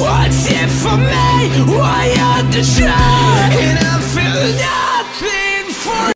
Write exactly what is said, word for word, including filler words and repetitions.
What's it for me? Why are the chance?